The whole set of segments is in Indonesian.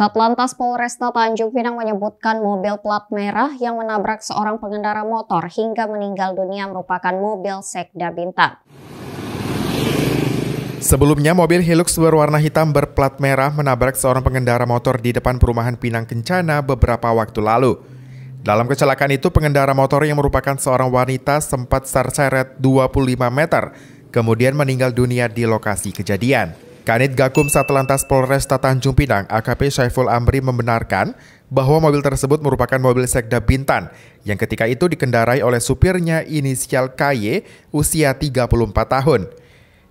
Satlantas Polresta Tanjung Pinang menyebutkan mobil plat merah yang menabrak seorang pengendara motor hingga meninggal dunia merupakan mobil Sekda Bintan. Sebelumnya, mobil Hilux berwarna hitam berplat merah menabrak seorang pengendara motor di depan perumahan Pinang Kencana beberapa waktu lalu. Dalam kecelakaan itu, pengendara motor yang merupakan seorang wanita sempat terseret 25 meter, kemudian meninggal dunia di lokasi kejadian. Kanit Gakum Satlantas Polresta Tanjung Pinang AKP Syaiful Amri membenarkan bahwa mobil tersebut merupakan mobil Sekda Bintan yang ketika itu dikendarai oleh supirnya inisial KY usia 34 tahun.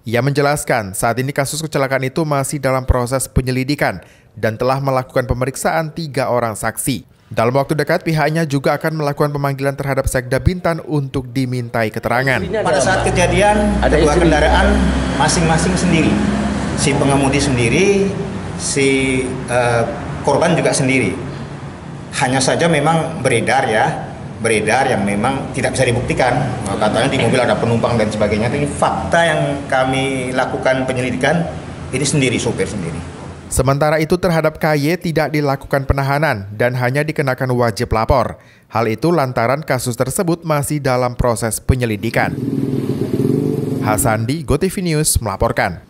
Ia menjelaskan saat ini kasus kecelakaan itu masih dalam proses penyelidikan dan telah melakukan pemeriksaan 3 orang saksi. Dalam waktu dekat, pihaknya juga akan melakukan pemanggilan terhadap Sekda Bintan untuk dimintai keterangan. Pada saat kejadian, ada dua kendaraan masing-masing sendiri. Si pengemudi sendiri, si korban juga sendiri. Hanya saja memang beredar yang memang tidak bisa dibuktikan. Katanya di mobil ada penumpang dan sebagainya. Ini fakta yang kami lakukan penyelidikan, ini sendiri, sopir sendiri. Sementara itu terhadap KY tidak dilakukan penahanan dan hanya dikenakan wajib lapor. Hal itu lantaran kasus tersebut masih dalam proses penyelidikan. Hasandi, GoTV News melaporkan.